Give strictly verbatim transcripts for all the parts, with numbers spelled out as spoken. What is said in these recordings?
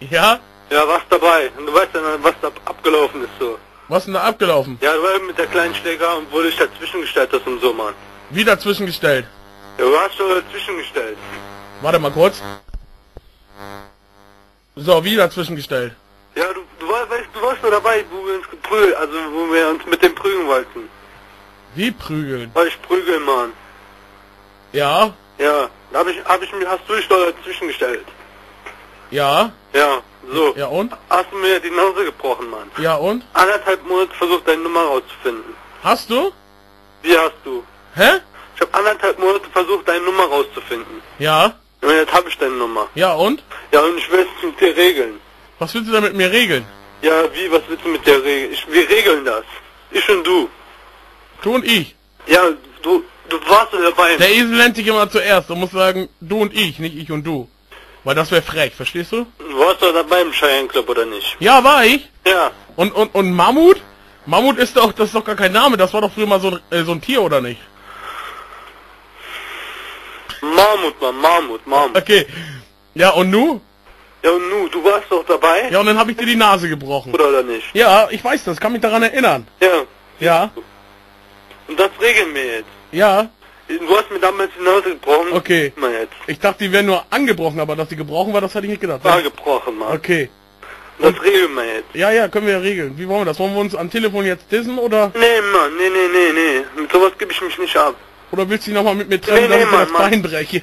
Ja? Ja, warst dabei. Und du weißt ja, was da abgelaufen ist so. Was denn da abgelaufen? Ja, du warst mit der kleinen Schläger und wurde ich dazwischengestellt aus dem Sommer. Wie dazwischengestellt? Ja, du warst schon dazwischengestellt. Warte mal kurz. So, wie dazwischengestellt? Ja, du, du, warst, weißt, du warst nur dabei, wo wir uns geprügelt, also wo wir uns mit dem prügeln wollten. Wie prügeln? Weil ich prügeln, Mann. Ja? Ja, da hab ich, hab ich mich, hast du dich da dazwischengestellt? Ja? Ja, so. Ja und? Hast du mir die Nase gebrochen, Mann. Ja und? Anderthalb Monate versucht, deine Nummer rauszufinden. Hast du? Wie hast du? Hä? Ich hab anderthalb Monate versucht, deine Nummer rauszufinden. Ja? Und jetzt hab ich deine Nummer. Ja und? Ja und ich will es mit dir regeln. Was willst du da mit mir regeln? Ja, wie, was willst du mit dir regeln? Ich, wir regeln das. Ich und du. Du und ich? Ja, du, du warst dabei. Der Esel nennt dich immer zuerst. Du musst sagen, du und ich, nicht ich und du. Weil das wäre frech, verstehst du? Du warst doch dabei im Cheyenne Club, oder nicht? Ja, war ich. Ja. Und, und, und Mammut? Mammut ist doch, das ist doch gar kein Name. Das war doch früher mal so ein, äh, so ein Tier, oder nicht? Mammut, Mann, Mammut, Mammut. Okay. Ja, und nu? Ja, und nu, du warst doch dabei. Ja, und dann habe ich dir die Nase gebrochen. Oder, oder nicht? Ja, ich weiß das, kann mich daran erinnern. Ja. Ja. Und das regeln wir jetzt. Ja. Du hast mir damals die Nase gebrochen. Okay. Mal jetzt. Ich dachte, die wären nur angebrochen, aber dass die gebrochen war, das hätte ich nicht gedacht. War gebrochen, Mann. Okay. Und das regeln wir jetzt. Ja, ja, können wir ja regeln. Wie wollen wir das? Wollen wir uns am Telefon jetzt dissen, oder? Nee, Mann, nee, nee, nee, nee. Mit sowas gebe ich mich nicht ab. Oder willst du dich nochmal mit mir treffen, nee, damit nee, ich Mann, das Mann. Bein breche?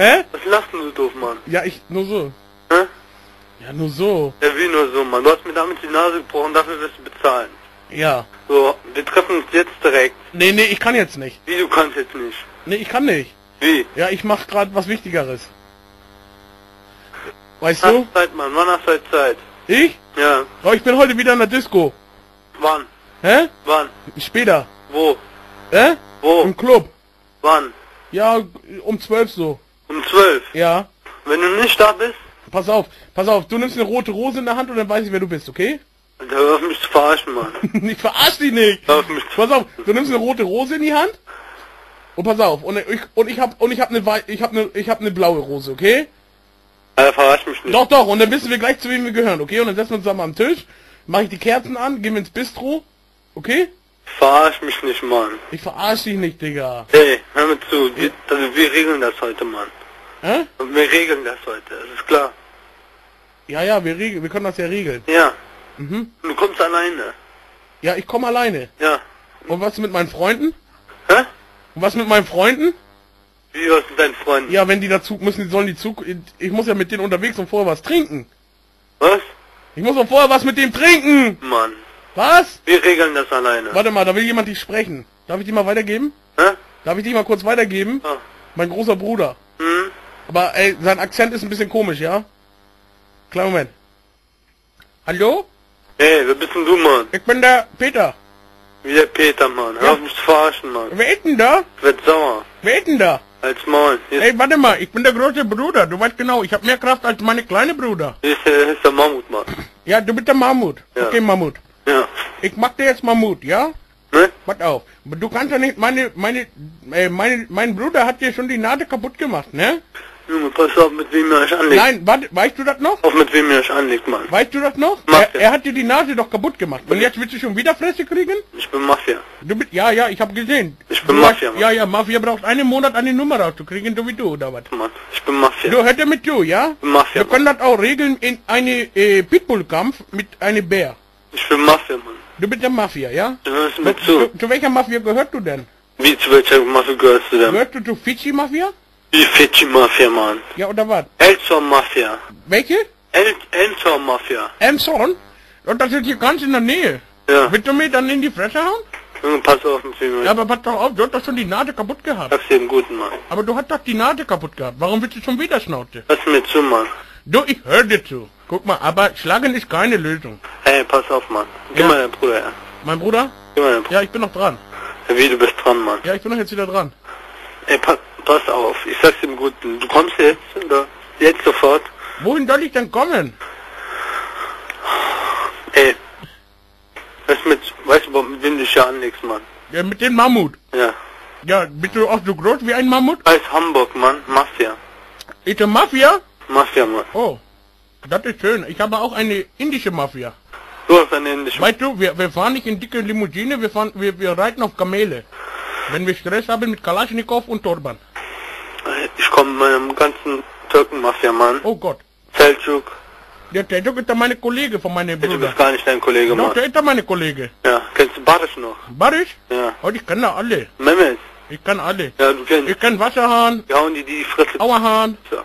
Hä? Was lachst du so doof, Mann? Ja, ich, nur so. Hä? Ja, nur so. Ja, wie nur so, Mann. Du hast mir damit die Nase gebrochen, dafür wirst du bezahlen. Ja. So, wir treffen uns jetzt direkt. Nee, nee, ich kann jetzt nicht. Wie, du kannst jetzt nicht? Nee, ich kann nicht. Wie? Ja, ich mach gerade was Wichtigeres. Weißt du? Wann hast du Zeit, Mann? Wann hast du Zeit? Ich? Ja. Aber ich bin heute wieder in der Disco. Wann? Hä? Wann? Später. Wo? Hä? Wo? Im Club. Wann? Ja, um zwölf so. Um zwölf? Ja. Wenn du nicht da bist? Pass auf, pass auf, du nimmst eine rote Rose in der Hand und dann weiß ich, wer du bist, okay? Da hör auf mich zu verarschen, Mann. Ich verarsch dich nicht. Hör auf mich zu verarschen. Pass auf, du nimmst eine rote Rose in die Hand. Und pass auf, und ich und ich hab und ich hab eine Wei ich hab eine ich hab eine blaue Rose, okay? Alter, verarsch mich nicht. Doch, doch, und dann wissen wir gleich, zu wem wir gehören, okay? Und dann setzen wir uns zusammen am Tisch, mache ich die Kerzen an, gehen wir ins Bistro, okay? Verarsch mich nicht, Mann. Ich verarsch dich nicht, Digga. Hey, hör mir zu, wir, also wir regeln das heute, Mann. Hä? Und wir regeln das heute, das ist klar. Ja, ja, wir regeln, wir können das ja regeln. Ja. Mhm. Du kommst alleine. Ja, ich komme alleine. Ja. Und was mit meinen Freunden? Hä? Und was mit meinen Freunden? Wie, was mit deinen Freunden? Ja, wenn die dazu müssen, die sollen die Zug... Ich muss ja mit denen unterwegs und vorher was trinken. Was? Ich muss doch vorher was mit dem trinken! Mann. Was? Wir regeln das alleine. Warte mal, da will jemand dich sprechen. Darf ich die mal weitergeben? Hä? Darf ich die mal kurz weitergeben? Ah. Mein großer Bruder. Mhm. Aber ey, sein Akzent ist ein bisschen komisch, ja? Kleinen Moment. Hallo? Hey, wer bist denn du, Mann? Ich bin der Peter. Wie der Peter, Mann. Ja. Hör auf mich zu verarschen, Mann. Wer ist denn da? Ich werd sauer. Wer ist denn da? Als Maul. Ey, warte mal, ich bin der große Bruder. Du weißt genau, ich hab mehr Kraft als meine kleine Bruder. Das ist, ist der Mammut, Mann. Ja, du bist der Mammut. Ja. Okay, Mammut. Ja. Ich mach dir jetzt Mammut, ja? Ne? Pass auf. Du kannst ja nicht, meine, meine, äh, meine, mein Bruder hat dir schon die Nase kaputt gemacht, ne? Junge, pass auf, mit wem ihr euch anlegt. Nein, warte, weißt du das noch? Auf mit wem ihr euch anlegt, Mann. Weißt du das noch? Mafia. Er, er hat dir die Nase doch kaputt gemacht. Und jetzt willst du schon wieder Fresse kriegen? Ich bin Mafia. Du bist, ja, ja, ich hab gesehen. Ich bin du Mafia, hast, Mann. Ja, ja, Mafia braucht einen Monat eine Nummer rauszukriegen, so wie du, oder was? Mann, ich bin Mafia. Du, hört mit du, ja? Ich bin Mafia, Wir Mann. können das auch regeln in eine äh, Pitbull-Kampf mit einem Bär. Ich bin Mafia, Mann. Du bist ja Mafia, ja? Du hörst mir zu. Zu welcher Mafia gehörst du denn? Wie, zu welcher Mafia gehörst du denn? Gehörst du zu Fidschi-Mafia? Die Fidschi-Mafia, Mann. Ja, oder was? Elmshorn-Mafia. Welche? Elmshorn-Mafia. Elmshorn? Und das ist hier ganz in der Nähe. Ja. Willst du mir dann in die Fresse hauen? Junge, pass auf, ein Film. Ja, aber pass doch auf, du hast doch schon die Nase kaputt gehabt. Sag's dir den guten, Mann. Aber du hast doch die Nase kaputt gehabt. Warum willst du schon wieder Schnauze? Lass mir zu, Mann. Du, ich hör dir zu. Guck mal, aber Schlagen ist keine Lösung. Hey, pass auf, Mann. Gib ja. mal deinen Bruder her. Mein Bruder? Gib mal deinen Bruder. Ja, ich bin noch dran. Wie, du bist dran, Mann. Ja, ich bin doch jetzt wieder dran. Ey, pass. Pass auf, ich sag's dem Guten. Du kommst jetzt, oder? Jetzt sofort. Wohin soll ich denn kommen? Ey. Weißt du, mit, weißt du mit wem du dich ja anlegst, Mann? Ja, mit dem Mammut. Ja. Ja, bist du auch so groß wie ein Mammut? Als Hamburg, Mann. Mafia. Ist der Mafia? Mafia, Mann. Oh. Das ist schön. Ich habe auch eine indische Mafia. Du hast eine indische Mafia. Weißt du, wir, wir fahren nicht in dicke Limousine, wir, fahren, wir, wir reiten auf Kamele. Wenn wir Stress haben mit Kalaschnikow und Turban. Ich komme mit meinem ganzen Türken-Mafia-Mann. Oh Gott. Selçuk. Der Selçuk ist ja meine Kollege von meinem Bruder. Du bist gar nicht dein Kollege, Mann. Doch, der ist ja meine Kollege. Ja, kennst du Barisch noch? Barisch? Ja. Oh, ich kenne alle. Mehmet. Ich kann alle. Ja, du kennst. Ich kenn Wasserhahn. Ja, und die, die Fresse. Auerhahn. Ja,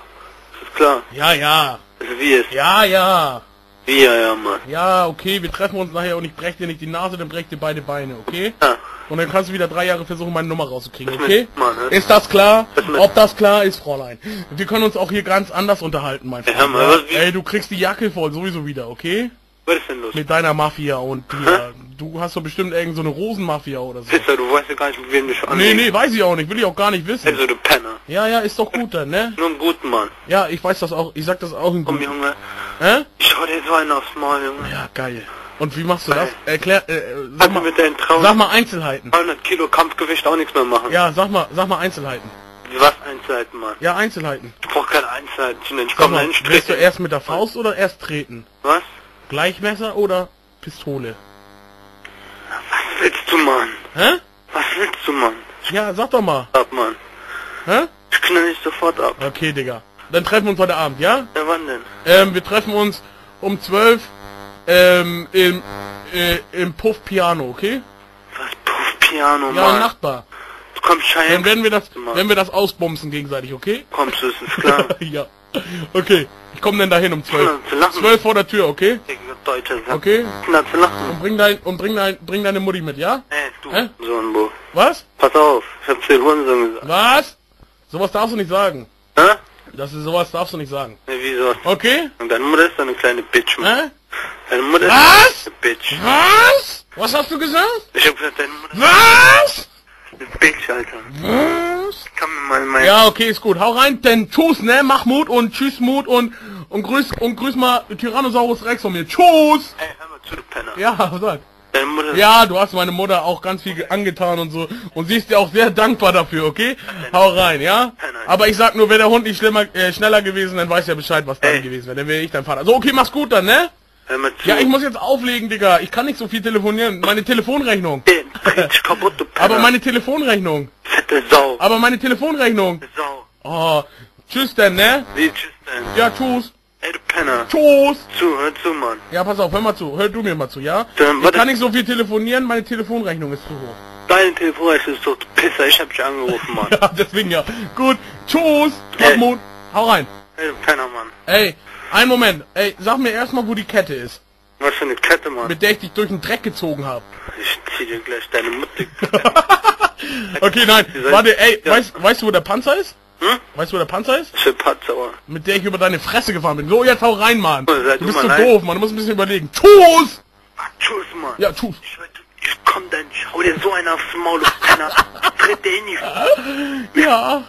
das ist klar. Ja, ja. Das ist wie es. Ja, ja. Wie, ja, ja, Mann. Ja, okay, wir treffen uns nachher und ich brech dir nicht die Nase, dann brech dir beide Beine, okay? Ja. Und dann kannst du wieder drei Jahre versuchen, meine Nummer rauszukriegen, okay? Mann, ne? Ist das klar? Das Ob das klar ist, Fräulein? Wir können uns auch hier ganz anders unterhalten, mein Freund. Ja, Mann, was, wie? Ey, du kriegst die Jacke voll sowieso wieder, okay? Was ist denn los? Mit deiner Mafia und dir. Du hast doch bestimmt irgend so eine Rosenmafia oder so. Pisser, du weißt ja gar nicht, mit wem du schon anlegst. Nee, nee, weiß ich auch nicht. Will ich auch gar nicht wissen. Also, du Penner. Ja, ja, ist doch gut dann, ne? Nur einen guten Mann. Ja, ich weiß das auch. Ich sag das auch in guten. Komm, Junge. Hä? Ich schau dir so einen aufs Maul, Junge. Ja, geil. Und wie machst du geil. das? Erklär, äh, sag mal, mit deinen Traum sag mal Einzelheiten. zweihundert Kilo Kampfgewicht auch nichts mehr machen. Ja, sag mal, sag mal Einzelheiten. Was Einzelheiten, Mann? Ja, Einzelheiten. Ich brauch keine Einzelheiten. Ich komm mal, willst du erst mit der Faust oder erst treten? Was? Gleichmesser oder Pistole? Was willst du, Mann? Hä? Was willst du, Mann? Ja, sag doch mal. Ab, Mann. Hä? Ich knall dich sofort ab. Okay, Digga. Dann treffen wir uns heute Abend, ja? Ja, wann denn? Ähm, wir treffen uns um zwölf ähm, im, äh, im Puff Piano, okay? Was, Puff Piano, Mann? Ja, Nachbar. Du kommst scheiße. Dann werden wir das, wenn wir das ausbumsen gegenseitig, okay? Kommst du, ist klar. Ja. Okay, ich komme denn dahin um zwölf. zwölf vor der Tür, okay? Okay? Und bring dein, und bring dein, bring deine Mutti mit, ja? Ey, du, Hä? so ein Bo. Was? Pass auf, ich hab's dir Hurensohn gesagt. Was? Sowas darfst du nicht sagen. Hä? Das ist, sowas darfst du nicht sagen. Ne, wieso? Okay? Und deine Mutter ist eine kleine Bitch, Mann. Hä? Deine Mutter ist Was? eine Bitch. Was? Was hast du gesagt? Ich hab gesagt, deine Mutter Was? ist eine Bitch, Alter. Was? Ja, okay, ist gut. Hau rein, denn tschüss, ne? Mach Mut und tschüss Mut und und grüß und grüß mal Tyrannosaurus Rex von mir. Tschüss! Ey, hör mal zu, du Penner. Ja, was sag? Deine Mutter. Ja, du hast meine Mutter auch ganz viel angetan und so. Und sie ist dir auch sehr dankbar dafür, okay? Hau rein, ja? Aber ich sag nur, wäre der Hund nicht schlimmer, äh, schneller gewesen, dann weiß ja Bescheid, was dann Ey. gewesen wäre. Dann wäre ich dein Vater. So, okay, mach's gut dann, ne? Hör mal zu. Ja, ich muss jetzt auflegen, Digga. Ich kann nicht so viel telefonieren. Meine Telefonrechnung. Ich kaputt, du Penner. Aber meine Telefonrechnung. Fette Sau. Aber meine Telefonrechnung. Sau. Oh, tschüss denn, ne? Wie, tschüss denn? Ja, tschüss. Ey, du Penner. Tschüss. Zu, hör zu, Mann. Ja, pass auf, hör mal zu. Hör du mir mal zu, ja? Dann, ich kann nicht so viel telefonieren, meine Telefonrechnung ist zu hoch. Deine Telefonrechnung ist so, du Pisser. Ich hab dich angerufen, Mann. Ja, deswegen ja. Gut, tschüss. Mach Mut. Hau rein. Ey, du Penner, Mann. Ey, einen Moment. Ey, sag mir erstmal, wo die Kette ist. Was für eine Kette, Mann? Mit der ich dich durch den Dreck gezogen habe. Ich zieh dir gleich deine Mutter. Okay, nein, warte, ey, ja. weißt, weißt du, wo der Panzer ist? Hm? Weißt du, wo der Panzer ist? Ich bin Panzer, Mann. Mit der ich über deine Fresse gefahren bin. So, jetzt hau rein, Mann. Du bist so doof, Mann, du musst ein bisschen überlegen. Tschüss! Ach, tschüss, Mann. Ja, tschüss. Ich, ich komm, dann schau dir so einen aufs Maul, du Penner. Tritt dir in die Fresse. Ja.